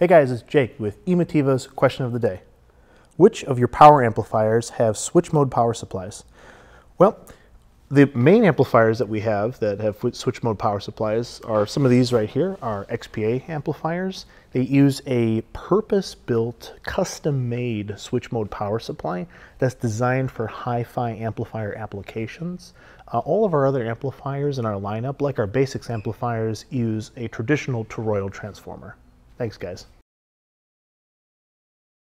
Hey guys, it's Jake with Emotiva's question of the day. Which of your power amplifiers have switch mode power supplies? Well, the main amplifiers that we have that have switch mode power supplies are some of these right here, are XPA amplifiers. They use a purpose-built, custom-made switch mode power supply that's designed for hi-fi amplifier applications. All of our other amplifiers in our lineup, like our basics amplifiers, use a traditional toroidal transformer. Thanks, guys.